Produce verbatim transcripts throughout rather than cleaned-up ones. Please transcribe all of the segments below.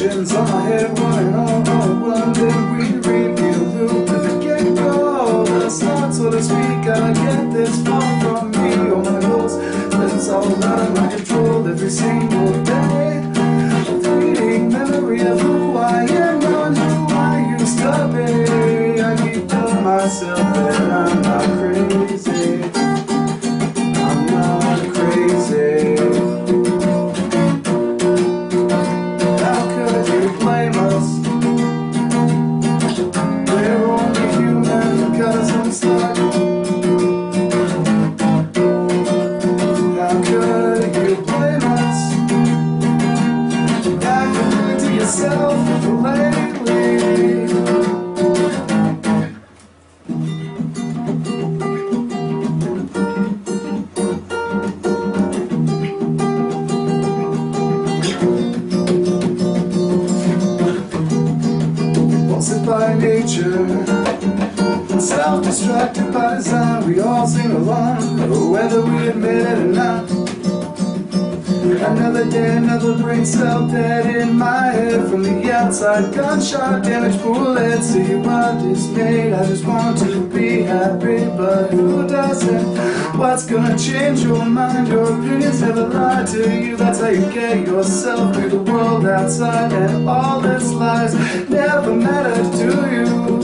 tentactogens on my head, one and all, all London. We review loop at the get-go. That's not so to speak, I get this far from me. All my goals, that's all out of my control every single day. A fleeting memory of who I am, not who I used to be. I keep telling myself that I'm not crazy. I'm not crazy. By nature, self-destructive by design, we all sing along, whether we admit it or not. Another day, another brain cell dead in my head from the outside. Gunshot damage, bullets, see what is made. I just want to be happy, but who doesn't? What's gonna change your mind? Your opinions never lie to you. That's how you get yourself through the world outside, and all its lies never matter to you.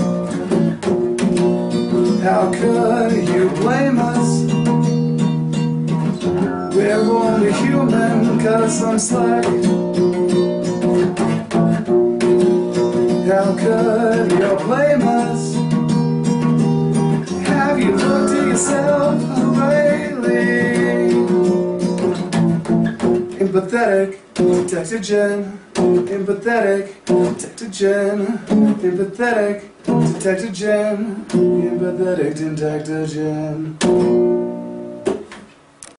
How could you blame us? We're only human, cause I'm slight. How could you blame us? Have you looked at yourself lately? Empathetic Tentactogen, empathetic Tentactogen, empathetic Tentactogen, empathetic Tentactogen.